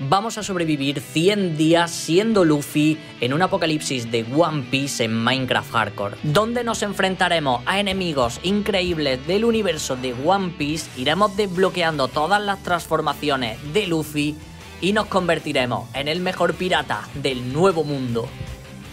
Vamos a sobrevivir 100 días siendo Luffy en un apocalipsis de One Piece en Minecraft Hardcore, donde nos enfrentaremos a enemigos increíbles del universo de One Piece, iremos desbloqueando todas las transformaciones de Luffy y nos convertiremos en el mejor pirata del nuevo mundo.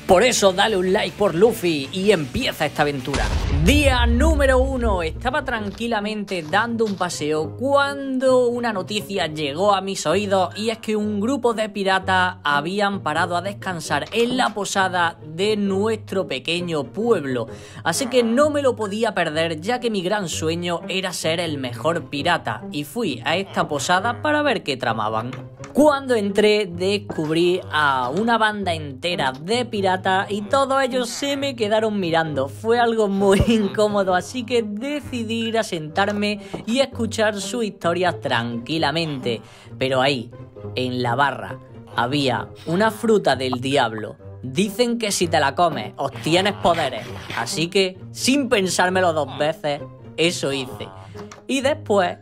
Por eso dale un like por Luffy y empieza esta aventura. Día número 1. Estaba tranquilamente dando un paseo cuando una noticia llegó a mis oídos, y es que un grupo de piratas habían parado a descansar en la posada de nuestro pequeño pueblo. Así que no me lo podía perder, ya que mi gran sueño era ser el mejor pirata, y fui a esta posada para ver qué tramaban. Cuando entré descubrí a una banda entera de piratas y todos ellos se me quedaron mirando. Fue algo muy incómodo, así que decidí ir a sentarme y escuchar su historia tranquilamente. Pero ahí, en la barra, había una fruta del diablo. Dicen que si te la comes obtienes poderes, así que sin pensármelo dos veces, eso hice. Y después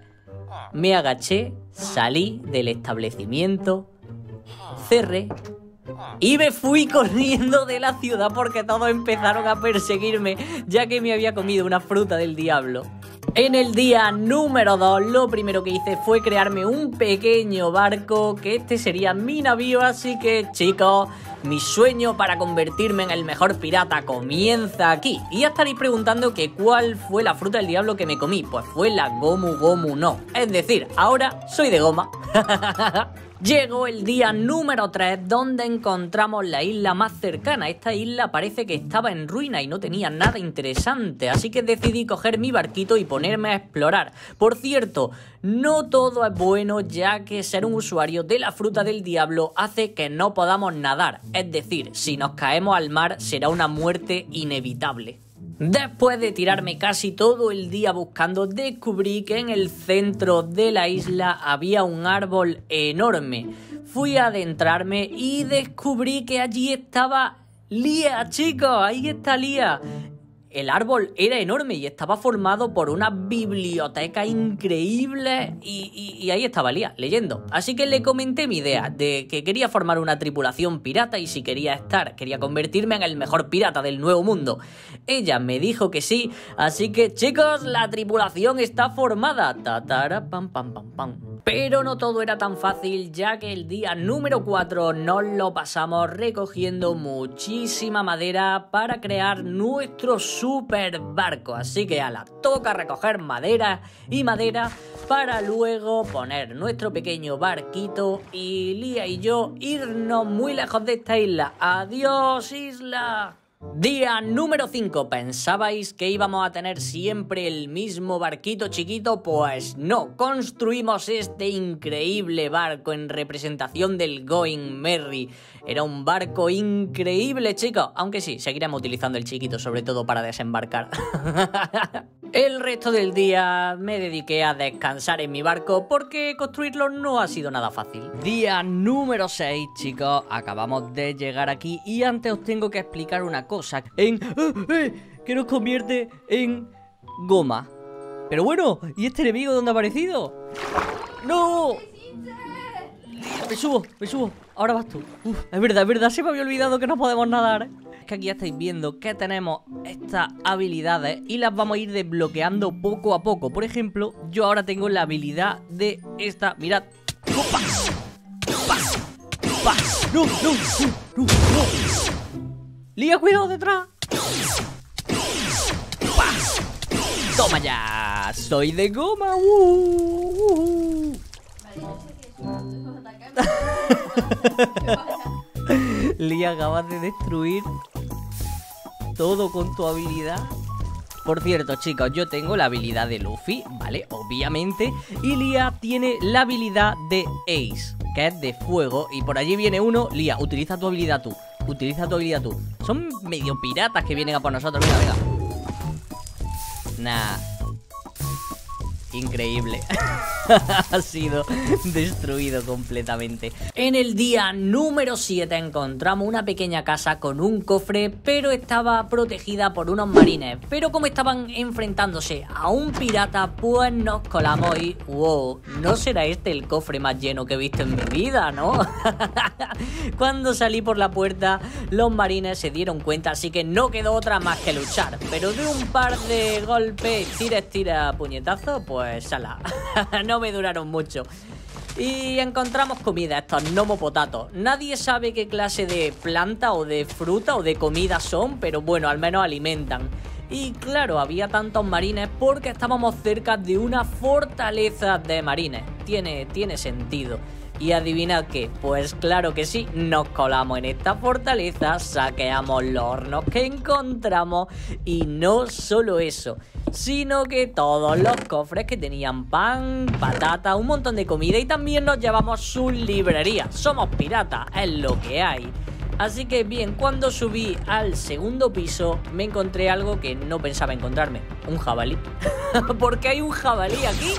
me agaché, salí del establecimiento, cerré y me fui corriendo de la ciudad porque todos empezaron a perseguirme, ya que me había comido una fruta del diablo. En el día número 2, lo primero que hice fue crearme un pequeño barco, que este sería mi navío. Así que, chicos, mi sueño para convertirme en el mejor pirata comienza aquí. Y ya estaréis preguntando que cuál fue la fruta del diablo que me comí. Pues fue la Gomu Gomu No. Es decir, ahora soy de goma. Llegó el día número 3, donde encontramos la isla más cercana. Esta isla parece que estaba en ruina y no tenía nada interesante, así que decidí coger mi barquito y ponerme a explorar. Por cierto, no todo es bueno, ya que ser un usuario de la fruta del diablo hace que no podamos nadar. Es decir, si nos caemos al mar será una muerte inevitable. Después de tirarme casi todo el día buscando, descubrí que en el centro de la isla había un árbol enorme. Fui a adentrarme y descubrí que allí estaba Lía, chicos, ahí está Lía. El árbol era enorme y estaba formado por una biblioteca increíble y ahí estaba Lía, leyendo. Así que le comenté mi idea de que quería formar una tripulación pirata y si quería convertirme en el mejor pirata del nuevo mundo. Ella me dijo que sí, así que, chicos, la tripulación está formada. Tatara, pam, pam, pam, pam. Pero no todo era tan fácil, ya que el día número 4 nos lo pasamos recogiendo muchísima madera para crear nuestro super barco. Así que ala, toca recoger madera y madera para luego poner nuestro pequeño barquito y Lía y yo irnos muy lejos de esta isla. ¡Adiós, isla! Día número 5. ¿Pensabais que íbamos a tener siempre el mismo barquito chiquito? Pues no, construimos este increíble barco en representación del Going Merry. Era un barco increíble, chicos, aunque sí, seguiremos utilizando el chiquito, sobre todo para desembarcar. El resto del día me dediqué a descansar en mi barco porque construirlo no ha sido nada fácil. Día número 6, chicos, acabamos de llegar aquí y antes os tengo que explicar una cosa que nos convierte en goma. Pero bueno, ¿y este enemigo dónde ha aparecido? ¡No! Me subo, ahora vas tú. Uf, es verdad, se me había olvidado que no podemos nadar. Es que aquí ya estáis viendo que tenemos estas habilidades y las vamos a ir desbloqueando poco a poco. Por ejemplo, yo ahora tengo la habilidad de esta, mirad. ¡No! Lía, cuidado detrás. Toma ya, soy de goma. Lía, acabas de destruir todo con tu habilidad. Por cierto, chicos, yo tengo la habilidad de Luffy, ¿vale? Obviamente. Y Lía tiene la habilidad de Ace, que es de fuego. Y por allí viene uno. Lía, utiliza tu habilidad tú. Son medio piratas que vienen a por nosotros. Mira, venga. Nah. Increíble. Ha sido destruido completamente. En el día número 7 encontramos una pequeña casa con un cofre, pero estaba protegida por unos marines. Pero como estaban enfrentándose a un pirata, pues nos colamos y... ¡Wow! No será este el cofre más lleno que he visto en mi vida, ¿no? Cuando salí por la puerta, los marines se dieron cuenta, así que no quedó otra más que luchar. Pero de un par de golpes, tira, puñetazo, pues sala. No me duraron mucho. Y encontramos comida, estos nomopotatos. Nadie sabe qué clase de planta o de fruta o de comida son, pero bueno, al menos alimentan. Y claro, había tantos marines porque estábamos cerca de una fortaleza de marines. Tiene sentido. Y adivinad qué, pues claro que sí, nos colamos en esta fortaleza, saqueamos los hornos que encontramos y no solo eso, sino que todos los cofres que tenían pan, patata, un montón de comida y también nos llevamos sus librerías. Somos piratas, es lo que hay. Así que bien, cuando subí al segundo piso me encontré algo que no pensaba encontrarme, un jabalí. ¿Por qué hay un jabalí aquí?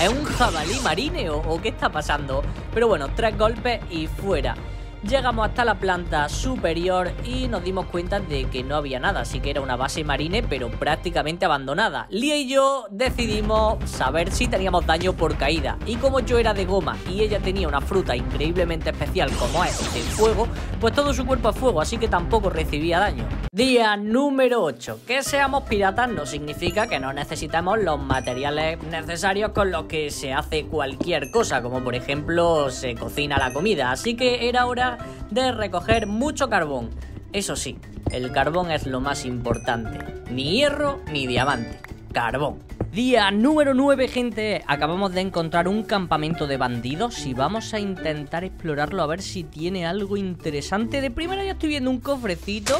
¿Es un jabalí marineo o qué está pasando? Pero bueno, 3 golpes y fuera. Llegamos hasta la planta superior y nos dimos cuenta de que no había nada, así que era una base marine pero prácticamente abandonada. Lía y yo decidimos saber si teníamos daño por caída, y como yo era de goma y ella tenía una fruta increíblemente especial como es el fuego, pues todo su cuerpo es fuego, así que tampoco recibía daño. Día número 8. Que seamos piratas no significa que no necesitamos los materiales necesarios con los que se hace cualquier cosa, como por ejemplo se cocina la comida, así que era hora de recoger mucho carbón. Eso sí, el carbón es lo más importante. Ni hierro ni diamante. Carbón. Día número 9, gente. Acabamos de encontrar un campamento de bandidos y vamos a intentar explorarlo a ver si tiene algo interesante. De primera ya estoy viendo un cofrecito,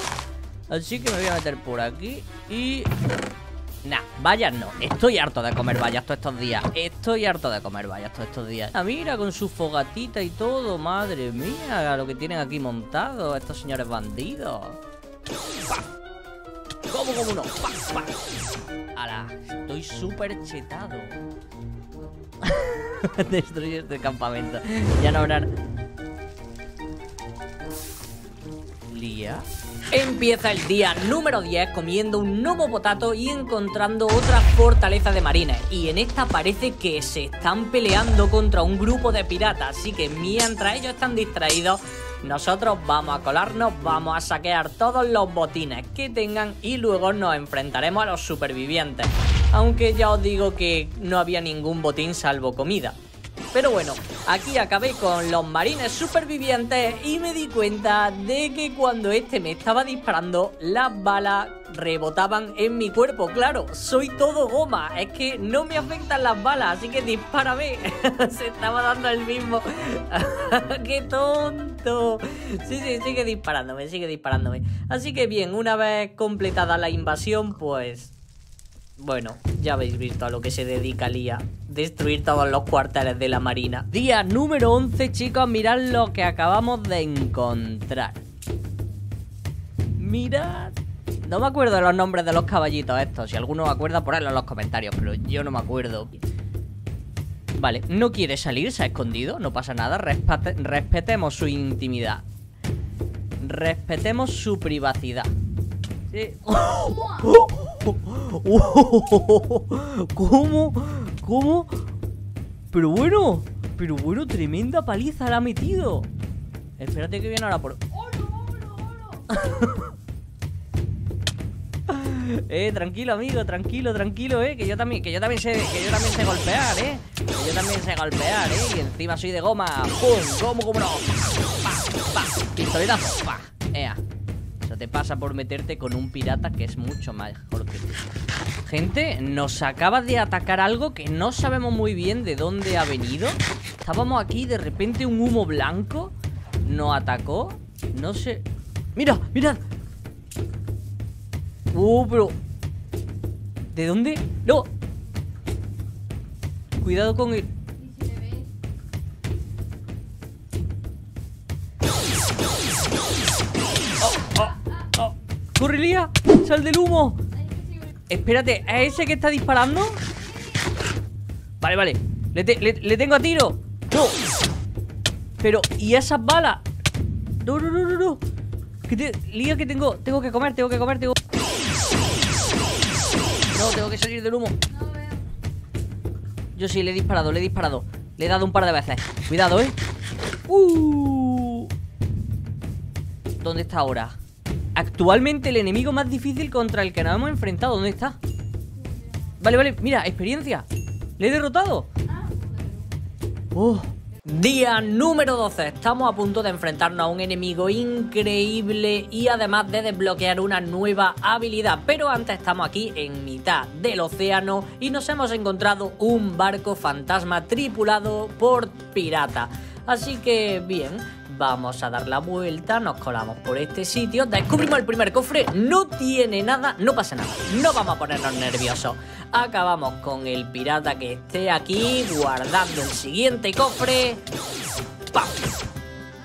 así que me voy a meter por aquí y... Nah, vallas no. Estoy harto de comer vallas todos estos días. Ah, mira, con su fogatita y todo. Madre mía, lo que tienen aquí montado estos señores bandidos. ¡Pah! ¡Gomu Gomu No! ¡Pah! ¡Pah! ¡Hala! Estoy súper chetado. Destruye este campamento. Ya no habrán... Lía... Empieza el día número 10 comiendo un nomopotato y encontrando otra fortaleza de marines. Y en esta parece que se están peleando contra un grupo de piratas, así que mientras ellos están distraídos, nosotros vamos a colarnos, vamos a saquear todos los botines que tengan y luego nos enfrentaremos a los supervivientes. Aunque ya os digo que no había ningún botín salvo comida. Pero bueno, aquí acabé con los marines supervivientes y me di cuenta de que cuando este me estaba disparando, las balas rebotaban en mi cuerpo. Claro, soy todo goma, es que no me afectan las balas, así que dispárame. Se estaba dando el mismo. ¡Qué tonto! Sí, sigue disparándome. Así que bien, una vez completada la invasión, pues... Bueno, ya habéis visto a lo que se dedica Lía. Destruir todos los cuarteles de la marina. Día número 11, chicos. Mirad lo que acabamos de encontrar. Mirad. No me acuerdo de los nombres de los caballitos estos. Si alguno me acuerda, ponedlo en los comentarios. Pero yo no me acuerdo. Vale, no quiere salir, se ha escondido. No pasa nada, respetemos su intimidad. Respetemos su privacidad. Sí. ¿Cómo? Pero bueno, tremenda paliza la ha metido. Espérate que viene ahora por... ¡Olo! Tranquilo, amigo, tranquilo, que yo también sé golpear, y encima soy de goma. ¡Pum! ¡Gomu Gomu No! ¡Pa! ¡Pistoletazo! ¡Pa! ¡Ea! Te pasa por meterte con un pirata que es mucho mejor que tú. Gente, nos acaba de atacar algo que no sabemos muy bien de dónde ha venido. Estábamos aquí, de repente un humo blanco nos atacó. No sé... ¡Mira! ¡Mirad! Pero... ¿De dónde? ¡No! Cuidado con el... ¡Corre, Lía! ¡Sal del humo! Espérate, ¿es ese que está disparando? Vale, vale. Le tengo a tiro. No. Pero, ¿y esas balas? No, no, no, no, no. Lía, que tengo que comer, tengo... No, tengo que salir del humo. No veo. Yo sí, le he disparado. Le he dado un par de veces. Cuidado, ¿eh? ¿Dónde está ahora? Actualmente el enemigo más difícil contra el que nos hemos enfrentado. ¿Dónde está? Vale, vale, mira, experiencia. Le he derrotado. Día número 12. Estamos a punto de enfrentarnos a un enemigo increíble y además de desbloquear una nueva habilidad. Pero antes estamos aquí en mitad del océano y nos hemos encontrado un barco fantasma tripulado por pirata. Así que bien, vamos a dar la vuelta, nos colamos por este sitio, descubrimos el primer cofre, no tiene nada, no pasa nada, no vamos a ponernos nerviosos. Acabamos con el pirata que esté aquí, guardando el siguiente cofre. ¡Pam!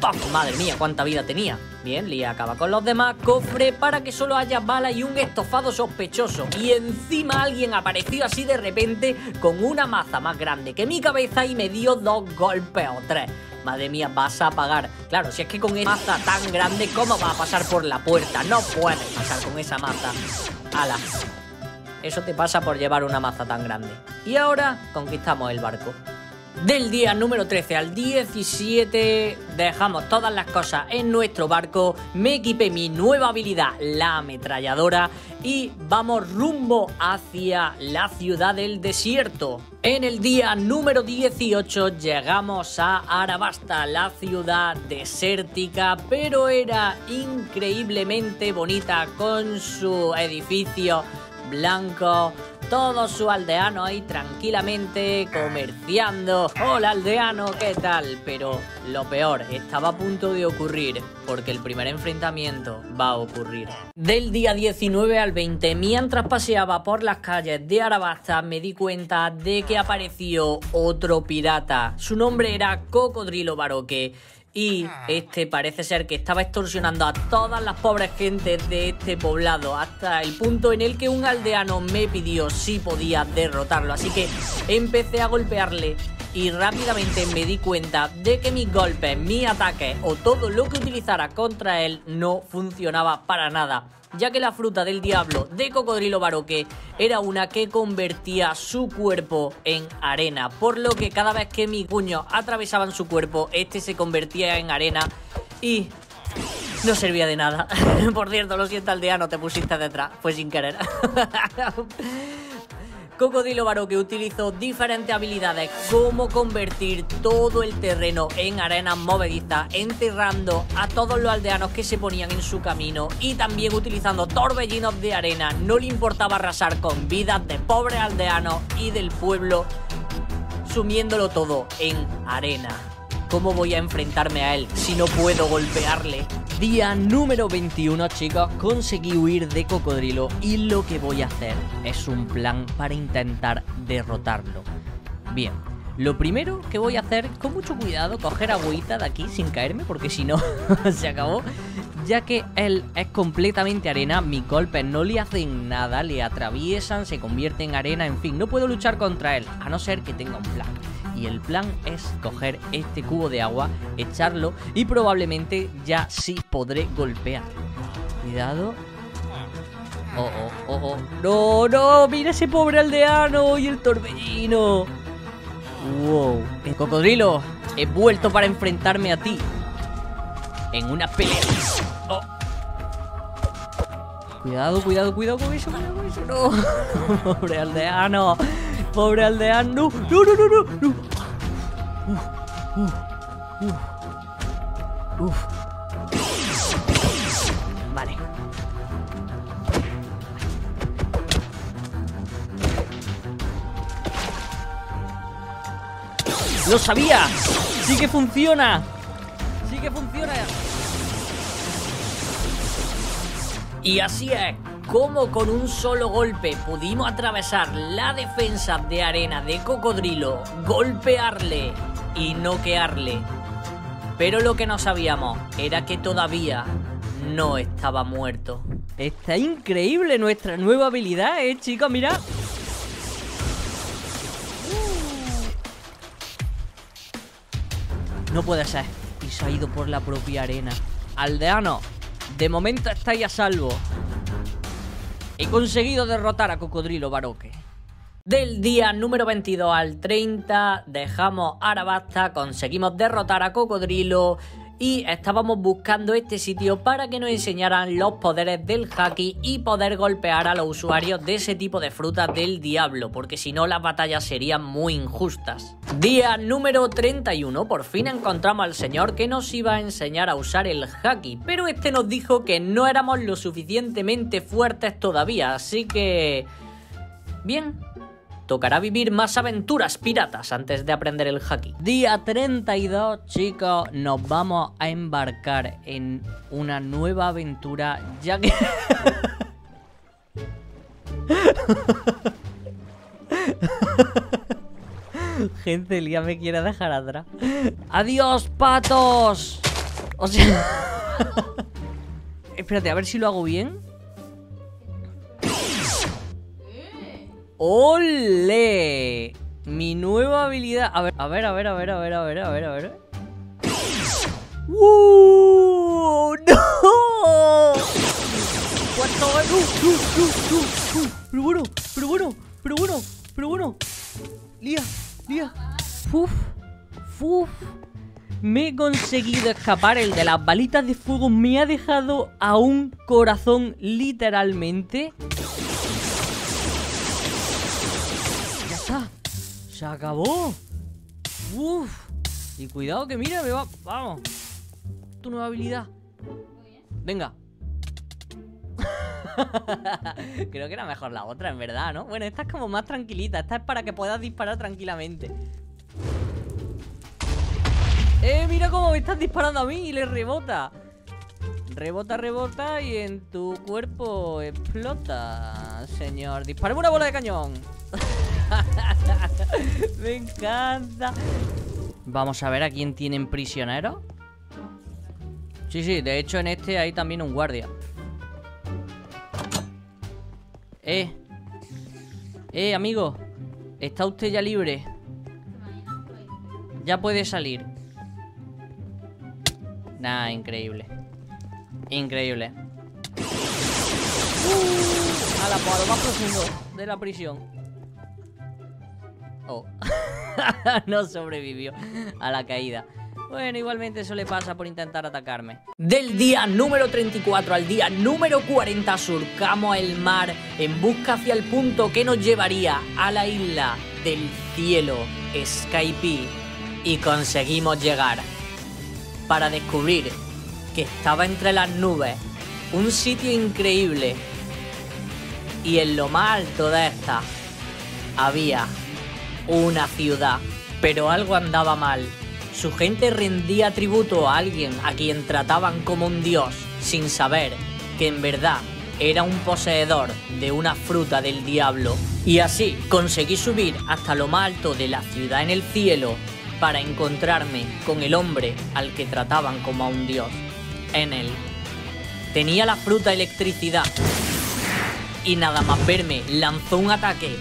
¡Pam! Madre mía, cuánta vida tenía. Bien, Lía acaba con los demás. Cofre para que solo haya bala y un estofado sospechoso. Y encima alguien apareció así de repente con una maza más grande que mi cabeza y me dio 2 golpes o 3. Madre mía, vas a pagar. Claro, si es que con esa maza tan grande, ¿cómo vas a pasar por la puerta? No puedes pasar con esa maza. ¡Hala! Eso te pasa por llevar una maza tan grande. Y ahora conquistamos el barco. Del día número 13 al 17 dejamos todas las cosas en nuestro barco. Me equipé mi nueva habilidad, la ametralladora, y vamos rumbo hacia la ciudad del desierto. En el día número 18 llegamos a Arabasta, la ciudad desértica, pero era increíblemente bonita con su edificio blanco, todos sus aldeanos ahí tranquilamente comerciando. Hola aldeano, ¿qué tal? Pero lo peor estaba a punto de ocurrir, porque el primer enfrentamiento va a ocurrir. Del día 19 al 20, mientras paseaba por las calles de Arabasta, me di cuenta de que apareció otro pirata. Su nombre era Cocodrilo Baroque. Y este parece ser que estaba extorsionando a todas las pobres gentes de este poblado, hasta el punto en el que un aldeano me pidió si podía derrotarlo. Así que empecé a golpearle y rápidamente me di cuenta de que mis golpes, mis ataques o todo lo que utilizara contra él no funcionaba para nada, ya que la fruta del diablo de Cocodrilo Baroque era una que convertía su cuerpo en arena, por lo que cada vez que mis puños atravesaban su cuerpo, este se convertía en arena y no servía de nada. Por cierto, lo siento aldeano, te pusiste detrás, fue sin querer. Cocodrilo Baroque utilizó diferentes habilidades como convertir todo el terreno en arena movediza, enterrando a todos los aldeanos que se ponían en su camino y también utilizando torbellinos de arena. No le importaba arrasar con vidas de pobres aldeanos y del pueblo, sumiéndolo todo en arena. ¿Cómo voy a enfrentarme a él si no puedo golpearle? Día número 21, chicos, conseguí huir de Cocodrilo y lo que voy a hacer es un plan para intentar derrotarlo. Bien, lo primero que voy a hacer, con mucho cuidado, coger agüita de aquí sin caerme, porque si no, se acabó. Ya que él es completamente arena, mis golpes no le hacen nada, le atraviesan, se convierte en arena, en fin, no puedo luchar contra él, a no ser que tenga un plan. Y el plan es coger este cubo de agua, echarlo y probablemente ya sí podré golpear. Cuidado. Oh, oh, oh, oh. No, no, mira ese pobre aldeano y el torbellino. Wow. El Cocodrilo, he vuelto para enfrentarme a ti en una pelea. Oh. Cuidado, cuidado, cuidado con eso, cuidado con eso. No, pobre aldeano. Pobre aldeano, no, no, no, no, no. Vale. ¡Lo sabía! ¡Sí que funciona! ¡Sí que funciona! Y así es como con un solo golpe pudimos atravesar la defensa de arena de Cocodrilo, golpearle y noquearle. Pero lo que no sabíamos era que todavía no estaba muerto. Está increíble nuestra nueva habilidad, chicos, mirad. No puede ser. Y se ha ido por la propia arena. Aldeano, de momento estáis a salvo. He conseguido derrotar a Cocodrilo Baroque. Del día número 22 al 30 dejamos Arabasta, conseguimos derrotar a Cocodrilo y estábamos buscando este sitio para que nos enseñaran los poderes del haki y poder golpear a los usuarios de ese tipo de frutas del diablo, porque si no las batallas serían muy injustas. Día número 31, por fin encontramos al señor que nos iba a enseñar a usar el haki, pero este nos dijo que no éramos lo suficientemente fuertes todavía, así que... bien... tocará vivir más aventuras piratas antes de aprender el haki. Día 32, chicos, nos vamos a embarcar en una nueva aventura, ya que... Gente, Lía me quiere dejar atrás. ¡Adiós, patos! O sea... Espérate, a ver si lo hago bien. ¡Ole! Mi nueva habilidad. A ver. ¡Woo! ¡No! ¡Cuánto va! ¡No! Pero bueno. Lía. Fuf. Me he conseguido escapar. El de las balitas de fuego me ha dejado a un corazón, literalmente. ¡Se acabó! ¡Uf! Y cuidado que mira, me va... ¡Vamos! Tu nueva habilidad. ¡Venga! Creo que era mejor la otra, en verdad, ¿no? Bueno, esta es como más tranquilita. Esta es para que puedas disparar tranquilamente. Mira cómo me estás disparando a mí y le rebota. Rebota y en tu cuerpo explota, señor. ¡Dispárame una bola de cañón! Me encanta. Vamos a ver a quién tienen prisionero. Sí, de hecho en este hay también un guardia. Amigo, ¿está usted ya libre? Ya puede salir. Nah, increíble. A la por lo más profundo de la prisión. Oh. No sobrevivió a la caída. Bueno, igualmente eso le pasa por intentar atacarme. Del día número 34 al día número 40 surcamos el mar en busca hacia el punto que nos llevaría a la isla del cielo, Skypie, y conseguimos llegar para descubrir que estaba entre las nubes, un sitio increíble, y en lo más alto de esta había una ciudad. Pero algo andaba mal. Su gente rendía tributo a alguien a quien trataban como un dios, sin saber que en verdad era un poseedor de una fruta del diablo. Y así conseguí subir hasta lo más alto de la ciudad en el cielo para encontrarme con el hombre al que trataban como a un dios, Enel. Tenía la fruta electricidad y nada más verme lanzó un ataque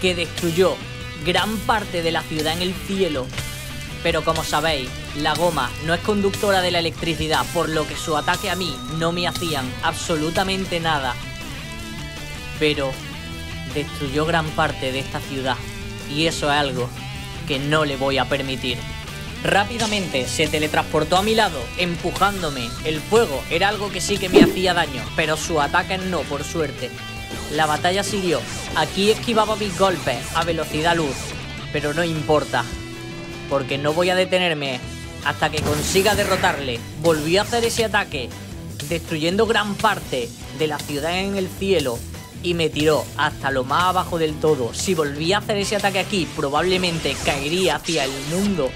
que destruyó gran parte de la ciudad en el cielo. Pero como sabéis, la goma no es conductora de la electricidad, por lo que su ataque a mí no me hacían absolutamente nada. Pero destruyó gran parte de esta ciudad, y eso es algo que no le voy a permitir. Rápidamente se teletransportó a mi lado, empujándome. El fuego era algo que sí que me hacía daño, pero su ataque no, por suerte. La batalla siguió. Aquí esquivaba mis golpes a velocidad luz, pero no importa, porque no voy a detenerme hasta que consiga derrotarle. Volví a hacer ese ataque, destruyendo gran parte de la ciudad en el cielo, y me tiró hasta lo más abajo del todo. Si volví a hacer ese ataque aquí, probablemente caería hacia el mundo,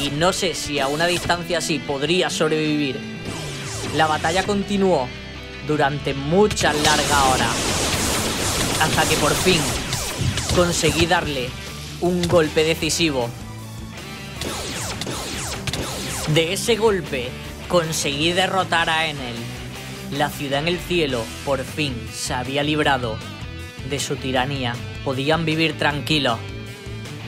y no sé si a una distancia así podría sobrevivir. La batalla continuó durante muchas largas horas, hasta que por fin conseguí darle un golpe decisivo. De ese golpe conseguí derrotar a Enel. La ciudad en el cielo por fin se había librado de su tiranía. Podían vivir tranquilos,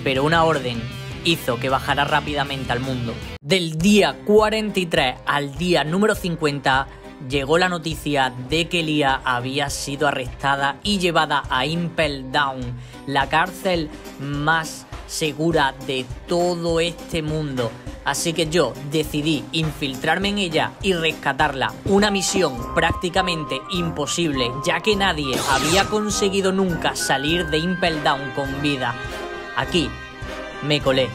pero una orden hizo que bajara rápidamente al mundo. Del día 43 al día número 50 llegó la noticia de que Lía había sido arrestada y llevada a Impel Down, la cárcel más segura de todo este mundo. Así que yo decidí infiltrarme en ella y rescatarla, una misión prácticamente imposible, ya que nadie había conseguido nunca salir de Impel Down con vida. Aquí me colé,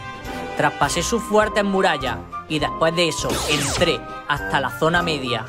traspasé sus fuertes murallas y después de eso entré hasta la zona media.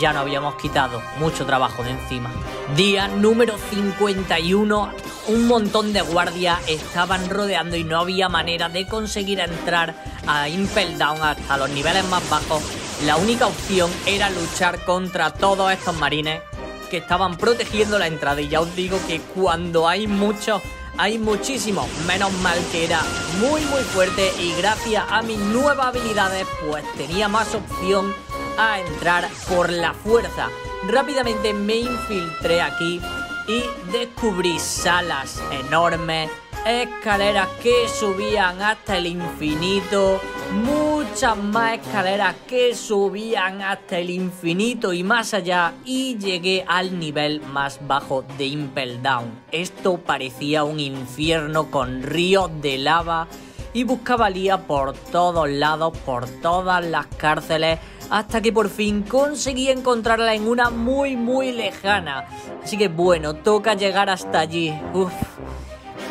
Ya nos habíamos quitado mucho trabajo de encima. Día número 51, un montón de guardias estaban rodeando y no había manera de conseguir entrar a Impel Down hasta los niveles más bajos. La única opción era luchar contra todos estos marines que estaban protegiendo la entrada, y ya os digo que cuando hay muchos, hay muchísimos. Menos mal que era muy fuerte y gracias a mis nuevas habilidades pues tenía más opción a entrar por la fuerza. Rápidamente me infiltré aquí y descubrí salas enormes, escaleras que subían hasta el infinito, muchas más escaleras que subían hasta el infinito y más allá, y llegué al nivel más bajo de Impel Down. Esto parecía un infierno con ríos de lava y buscaba a Lía por todos lados, por todas las cárceles, hasta que por fin conseguí encontrarla en una muy lejana. Así que bueno, toca llegar hasta allí. Uf.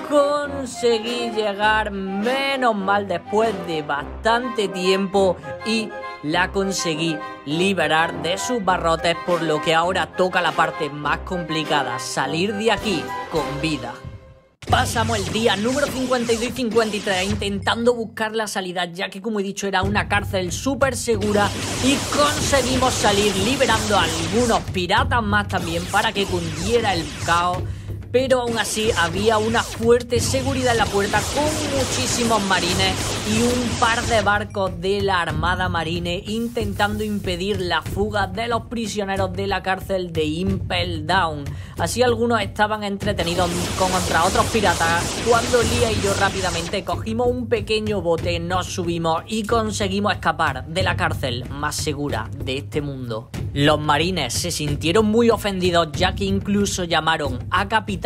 Conseguí llegar, menos mal, después de bastante tiempo, y la conseguí liberar de sus barrotes, por lo que ahora toca la parte más complicada, salir de aquí con vida. Pasamos el día número 52 y 53 intentando buscar la salida, ya que como he dicho era una cárcel súper segura, y conseguimos salir liberando a algunos piratas más también para que cundiera el caos, pero aún así había una fuerte seguridad en la puerta con muchísimos marines y un par de barcos de la Armada Marine intentando impedir la fuga de los prisioneros de la cárcel de Impel Down. Así algunos estaban entretenidos contra otros piratas, cuando Lía y yo rápidamente cogimos un pequeño bote, nos subimos y conseguimos escapar de la cárcel más segura de este mundo. Los marines se sintieron muy ofendidos, ya que incluso llamaron a capitanes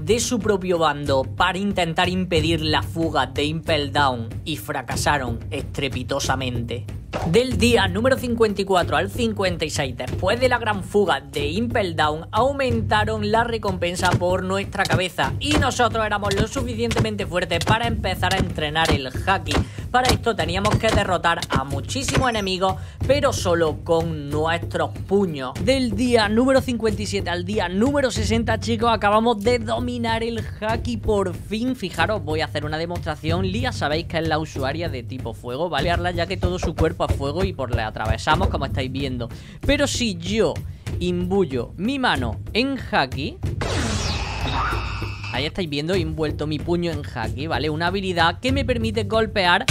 de su propio bando para intentar impedir la fuga de Impel Down y fracasaron estrepitosamente. Del día número 54 al 56, después de la gran fuga de Impel Down, aumentaron la recompensa por nuestra cabeza y nosotros éramos lo suficientemente fuertes para empezar a entrenar el haki. Para esto teníamos que derrotar a muchísimos enemigos, pero solo con nuestros puños. Del día número 57 al día número 60, chicos, acabamos de dominar el haki por fin. Fijaros, voy a hacer una demostración. Lía, sabéis que es la usuaria de tipo fuego, ¿vale? Ya que todo su cuerpo es fuego y por le atravesamos, como estáis viendo. Pero si yo imbuyo mi mano en haki, ahí estáis viendo, he envuelto mi puño en haki, ¿vale? Una habilidad que me permite golpear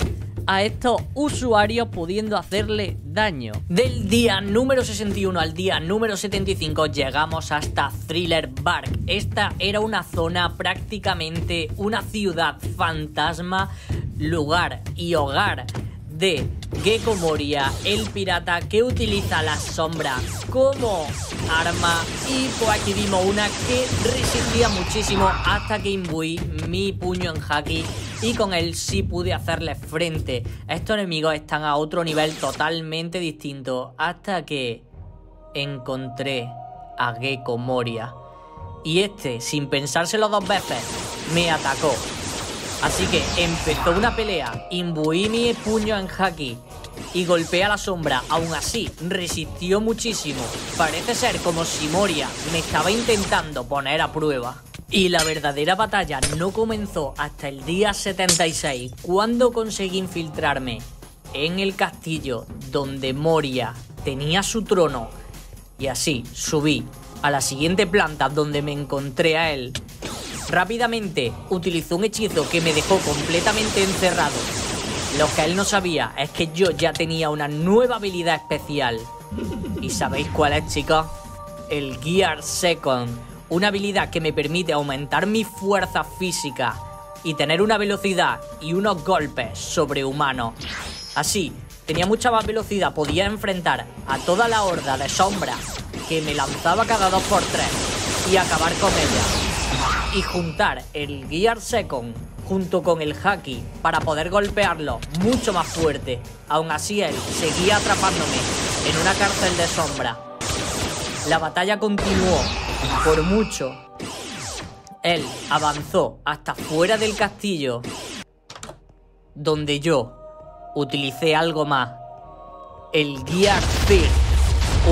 a estos usuarios pudiendo hacerle daño. Del día número 61 al día número 75 llegamos hasta Thriller Bark. Esta era una zona, prácticamente una ciudad fantasma, lugar y hogar de Gekko Moria, el pirata que utiliza las sombras como arma, y pues aquí vimos una que resistía muchísimo hasta que imbuí mi puño en haki y con él sí pude hacerle frente. Estos enemigos están a otro nivel totalmente distinto, hasta que encontré a Gekko Moria y este, sin pensárselo dos veces, me atacó. Así que empezó una pelea, imbuí mi puño en haki y golpeé a la sombra. Aún así, resistió muchísimo. Parece ser como si Moria me estaba intentando poner a prueba. Y la verdadera batalla no comenzó hasta el día 76, cuando conseguí infiltrarme en el castillo donde Moria tenía su trono. Y así subí a la siguiente planta donde me encontré a él. Rápidamente utilizó un hechizo que me dejó completamente encerrado. Lo que él no sabía es que yo ya tenía una nueva habilidad especial. ¿Y sabéis cuál es, chicos? El Gear Second. Una habilidad que me permite aumentar mi fuerza física y tener una velocidad y unos golpes sobrehumanos. Así, tenía mucha más velocidad, podía enfrentar a toda la horda de sombras que me lanzaba cada 2×3 y acabar con ella. Y juntar el Gear Second junto con el haki para poder golpearlo mucho más fuerte. Aún así él seguía atrapándome en una cárcel de sombra. La batalla continuó por mucho. Él avanzó hasta fuera del castillo, donde yo utilicé algo más, el Gear Third,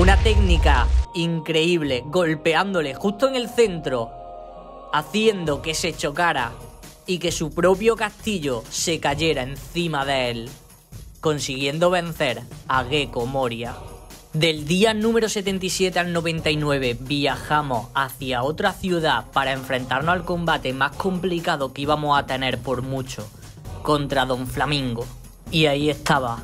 una técnica increíble, golpeándole justo en el centro, haciendo que se chocara y que su propio castillo se cayera encima de él, consiguiendo vencer a Gekko Moria. Del día número 77 al 99 viajamos hacia otra ciudad para enfrentarnos al combate más complicado que íbamos a tener por mucho, contra Don Flamingo. Y ahí estaba,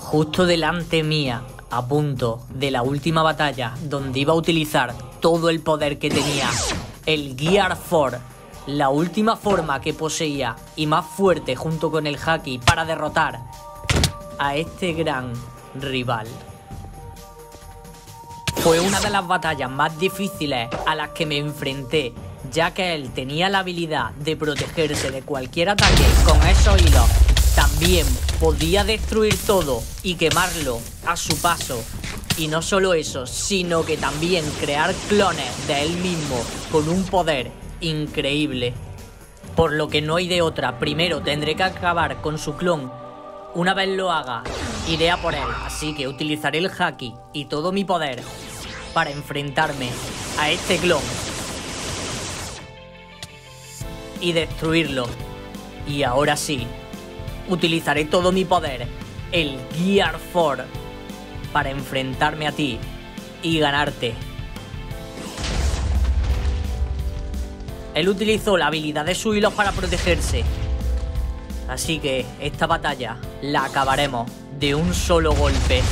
justo delante mía, a punto de la última batalla, donde iba a utilizar todo el poder que tenía, el Gear Four, la última forma que poseía y más fuerte junto con el haki para derrotar a este gran rival. Fue una de las batallas más difíciles a las que me enfrenté, ya que él tenía la habilidad de protegerse de cualquier ataque con esos hilos. También podía destruir todo y quemarlo a su paso. Y no solo eso, sino que también crear clones de él mismo con un poder increíble. Por lo que no hay de otra, primero tendré que acabar con su clon. Una vez lo haga, iré a por él, así que utilizaré el haki y todo mi poder para enfrentarme a este clon y destruirlo. Y ahora sí, utilizaré todo mi poder, el Gear Four, para enfrentarme a ti y ganarte. Él utilizó la habilidad de sus hilos para protegerse, así que esta batalla la acabaremos de un solo golpe.